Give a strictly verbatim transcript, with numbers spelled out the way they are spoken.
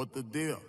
What the deal?